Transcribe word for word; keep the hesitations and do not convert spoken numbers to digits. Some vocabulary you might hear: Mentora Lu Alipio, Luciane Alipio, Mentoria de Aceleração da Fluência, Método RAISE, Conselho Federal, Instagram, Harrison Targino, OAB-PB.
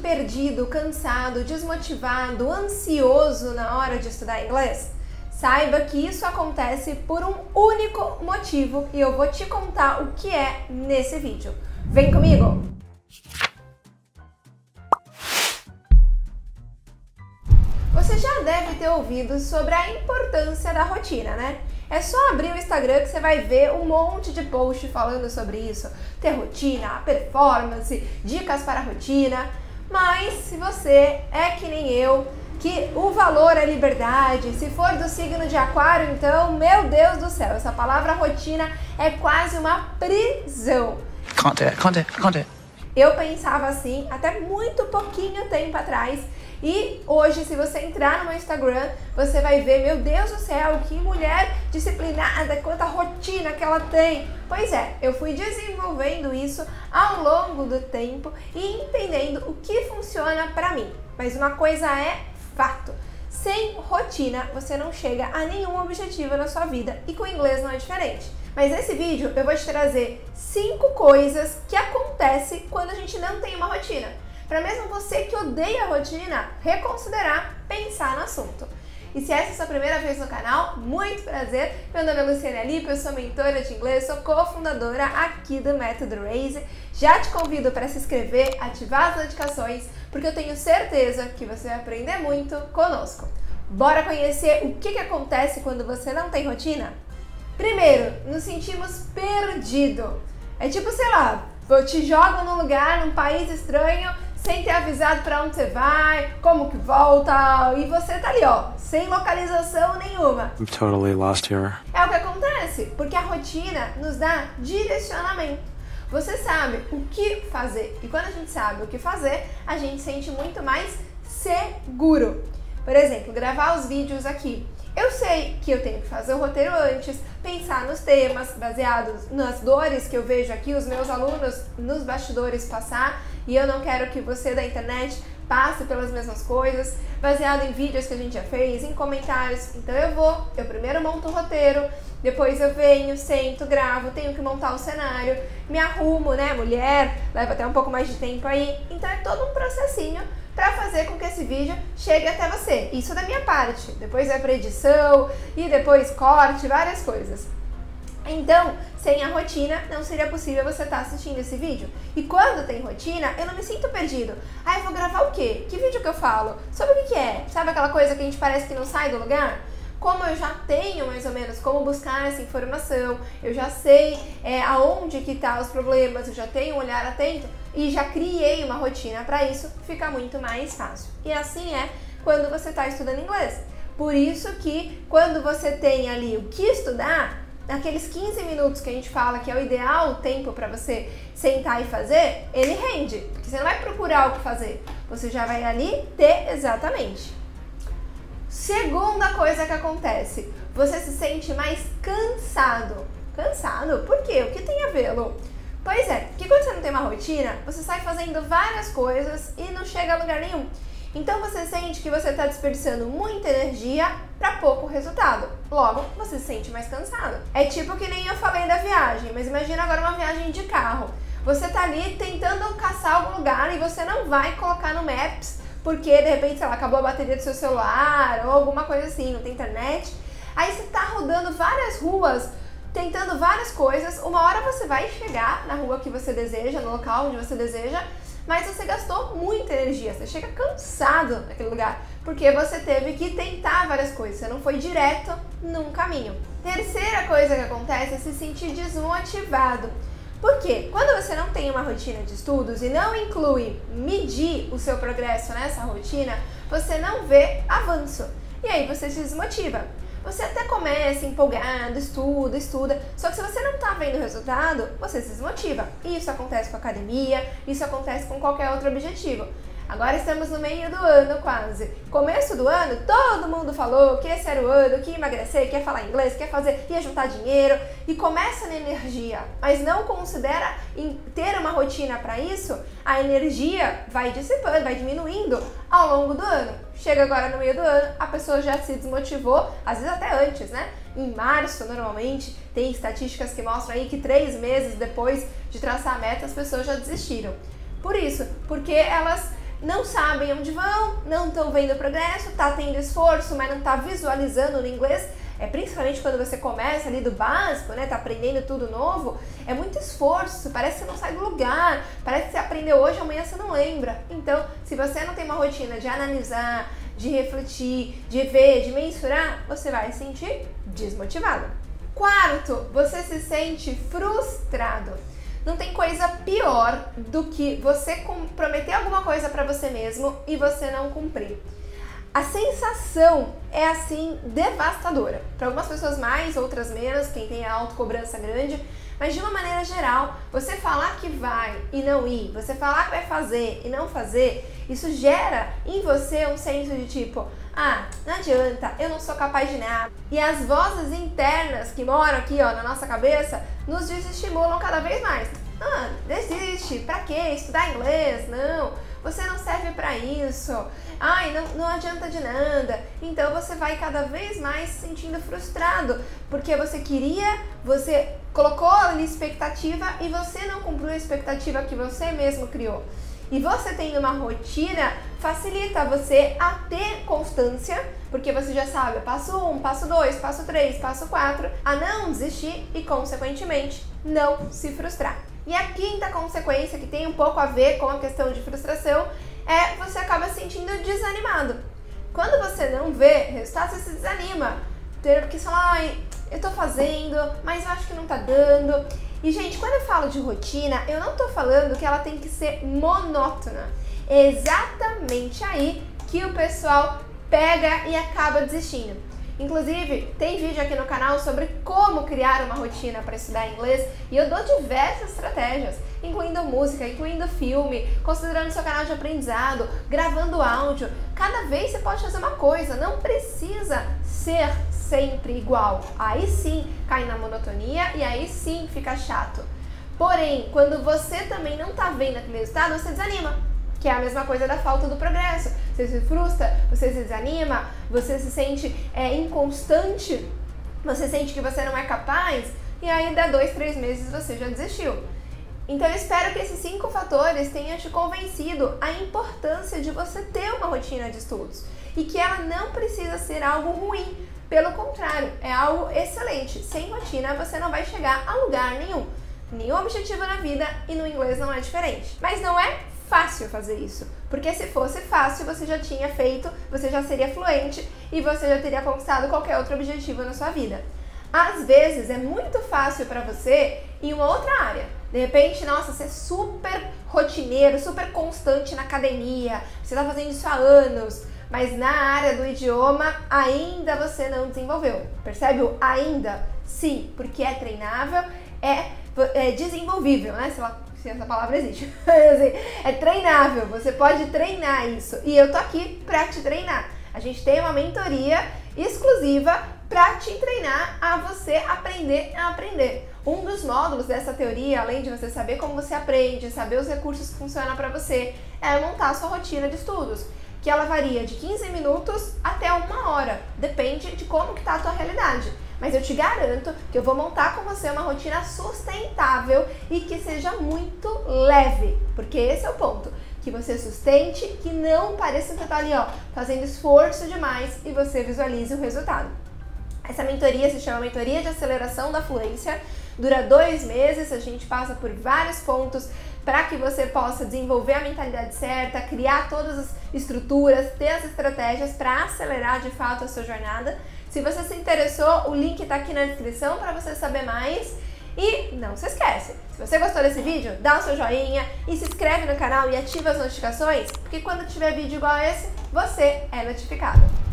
perdido, cansado, desmotivado, ansioso na hora de estudar inglês? Saiba que isso acontece por um único motivo e eu vou te contar o que é nesse vídeo. Vem comigo! Você já deve ter ouvido sobre a importância da rotina, né? É só abrir o Instagram que você vai ver um monte de post falando sobre isso. Ter rotina, performance, dicas para a rotina. Mas se você é que nem eu, que o valor é liberdade, se for do signo de aquário, então, meu Deus do céu, essa palavra rotina é quase uma prisão. Conta, conta, conta. Eu pensava assim até muito pouquinho tempo atrás. E hoje, se você entrar no meu Instagram, você vai ver, meu Deus do céu, que mulher disciplinada, quanta rotina que ela tem. Pois é, eu fui desenvolvendo isso ao longo do tempo e entendendo o que funciona pra mim. Mas uma coisa é fato, sem rotina você não chega a nenhum objetivo na sua vida e com o inglês não é diferente. Mas nesse vídeo eu vou te trazer cinco coisas que acontecem quando a gente não tem uma rotina, para mesmo você que odeia a rotina, reconsiderar, pensar no assunto. E se essa é a sua primeira vez no canal, muito prazer, meu nome é Luciane Alipio, eu sou mentora de inglês, sou cofundadora aqui do Método RAISE. Já te convido para se inscrever, ativar as notificações, porque eu tenho certeza que você vai aprender muito conosco. Bora conhecer o que, que acontece quando você não tem rotina? Primeiro, nos sentimos perdidos. É tipo, sei lá, eu te jogo num lugar, num país estranho, sem ter avisado pra onde você vai, como que volta, e você tá ali, ó, sem localização nenhuma. I'm totally lost here. É o que acontece, porque a rotina nos dá direcionamento. Você sabe o que fazer, e quando a gente sabe o que fazer, a gente sente muito mais seguro. Por exemplo, gravar os vídeos aqui. Eu sei que eu tenho que fazer o roteiro antes, pensar nos temas, baseados nas dores que eu vejo aqui, os meus alunos nos bastidores passar, e eu não quero que você da internet passe pelas mesmas coisas, baseado em vídeos que a gente já fez, em comentários. Então eu vou, eu primeiro monto o roteiro, depois eu venho, sento, gravo, tenho que montar o cenário, me arrumo, né, mulher, leva até um pouco mais de tempo aí. Então é todo um processinho para fazer com que esse vídeo chegue até você. Isso da minha parte. Depois vai para edição e depois corte, várias coisas. Então, sem a rotina, não seria possível você estar assistindo esse vídeo. E quando tem rotina, eu não me sinto perdido. Ah, eu vou gravar o quê? Que vídeo que eu falo? Sobre o que é? Sabe aquela coisa que a gente parece que não sai do lugar? Como eu já tenho mais ou menos como buscar essa informação, eu já sei é, aonde que tá os problemas, eu já tenho um olhar atento e já criei uma rotina para isso, fica muito mais fácil. E assim é quando você está estudando inglês. Por isso que quando você tem ali o que estudar, aqueles quinze minutos que a gente fala que é o ideal tempo para você sentar e fazer, ele rende, porque você não vai procurar o que fazer, você já vai ali ter exatamente. Segunda coisa que acontece, você se sente mais cansado. Cansado? Por quê? O que tem a ver, Lu? Pois é, porque quando você não tem uma rotina, você sai fazendo várias coisas e não chega a lugar nenhum. Então você sente que você está desperdiçando muita energia para pouco resultado. Logo, você se sente mais cansado. É tipo que nem eu falei da viagem, mas imagina agora uma viagem de carro. Você tá ali tentando caçar algum lugar e você não vai colocar no Maps, porque de repente, sei lá, acabou a bateria do seu celular ou alguma coisa assim, não tem internet. Aí você tá rodando várias ruas, tentando várias coisas, uma hora você vai chegar na rua que você deseja, no local onde você deseja, mas você gastou muita energia, você chega cansado naquele lugar, porque você teve que tentar várias coisas, você não foi direto num caminho. Terceira coisa que acontece é se sentir desmotivado. Porque quando você não tem uma rotina de estudos e não inclui medir o seu progresso nessa rotina, você não vê avanço. E aí você se desmotiva. Você até começa empolgado, estuda, estuda, só que se você não está vendo o resultado, você se desmotiva. E isso acontece com a academia, isso acontece com qualquer outro objetivo. Agora estamos no meio do ano quase. Começo do ano, todo mundo falou que esse era o ano, que ia emagrecer, que ia falar inglês, que ia fazer, ia juntar dinheiro. E começa na energia, mas não considera ter uma rotina para isso, a energia vai dissipando, vai diminuindo ao longo do ano. Chega agora no meio do ano, a pessoa já se desmotivou, às vezes até antes, né? Em março, normalmente, tem estatísticas que mostram aí que três meses depois de traçar a meta, as pessoas já desistiram. Por isso, porque elas não sabem onde vão, não estão vendo progresso, tá tendo esforço, mas não tá visualizando no inglês. É, principalmente quando você começa ali do básico, né, tá aprendendo tudo novo, é muito esforço, parece que você não sai do lugar, parece que você aprendeu hoje, amanhã você não lembra. Então, se você não tem uma rotina de analisar, de refletir, de ver, de mensurar, você vai se sentir desmotivado. Quarto, você se sente frustrado. Não tem coisa pior do que você prometer alguma coisa para você mesmo e você não cumprir. A sensação é, assim, devastadora. Para algumas pessoas mais, outras menos, quem tem a autocobrança grande, mas de uma maneira geral, você falar que vai e não ir, você falar que vai fazer e não fazer, isso gera em você um senso de tipo, ah, não adianta, eu não sou capaz de nada. E as vozes internas que moram aqui, ó, na nossa cabeça, nos desestimulam cada vez mais. Ah, desiste, pra quê? Estudar inglês? Não, você não serve pra isso. Ai, não, não adianta de nada. Então você vai cada vez mais se sentindo frustrado, porque você queria, você colocou ali expectativa e você não cumpriu a expectativa que você mesmo criou. E você tendo uma rotina facilita você a ter constância, porque você já sabe, passo um, passo dois, passo três, passo quatro, a não desistir e, consequentemente, não se frustrar. E a quinta consequência, que tem um pouco a ver com a questão de frustração, é você acaba se sentindo desanimado. Quando você não vê resultado, você se desanima. Porque você fala, ai, eu tô fazendo, mas eu acho que não tá dando. E, gente, quando eu falo de rotina, eu não tô falando que ela tem que ser monótona. É exatamente aí que o pessoal pega e acaba desistindo. Inclusive, tem vídeo aqui no canal sobre como criar uma rotina para estudar inglês e eu dou diversas estratégias, incluindo música, incluindo filme, considerando seu canal de aprendizado, gravando áudio. Cada vez você pode fazer uma coisa, não precisa ser sempre igual. Aí sim cai na monotonia e aí sim fica chato. Porém, quando você também não está vendo aquele resultado, você desanima. Que é a mesma coisa da falta do progresso. Você se frustra, você se desanima, você se sente é, inconstante, você sente que você não é capaz, e aí dá dois, três meses você já desistiu. Então eu espero que esses cinco fatores tenham te convencido a importância de você ter uma rotina de estudos e que ela não precisa ser algo ruim, pelo contrário, é algo excelente. Sem rotina você não vai chegar a lugar nenhum, nenhum objetivo na vida e no inglês não é diferente. Mas não é fácil fazer isso, porque se fosse fácil você já tinha feito, você já seria fluente e você já teria conquistado qualquer outro objetivo na sua vida. Às vezes é muito fácil para você em uma outra área, de repente, nossa, você é super rotineiro, super constante na academia, você está fazendo isso há anos, mas na área do idioma ainda você não desenvolveu, percebe o ainda? Sim, porque é treinável, é, é desenvolvível, né, sei lá, se essa palavra existe, é treinável, você pode treinar isso e eu tô aqui pra te treinar. A gente tem uma mentoria exclusiva pra te treinar a você aprender a aprender. Um dos módulos dessa teoria, além de você saber como você aprende, saber os recursos que funcionam pra você, é montar a sua rotina de estudos, que ela varia de quinze minutos até uma hora, depende de como que tá a tua realidade. Mas eu te garanto que eu vou montar com você uma rotina sustentável e que seja muito leve, porque esse é o ponto, que você sustente, que não pareça que você tá ali, ó, fazendo esforço demais e você visualize o resultado. Essa mentoria se chama Mentoria de Aceleração da Fluência, dura dois meses, a gente passa por vários pontos para que você possa desenvolver a mentalidade certa, criar todas as estruturas, ter as estratégias para acelerar de fato a sua jornada. Se você se interessou, o link tá aqui na descrição para você saber mais. E não se esquece, se você gostou desse vídeo, dá o seu joinha e se inscreve no canal e ativa as notificações, porque quando tiver vídeo igual a esse, você é notificado.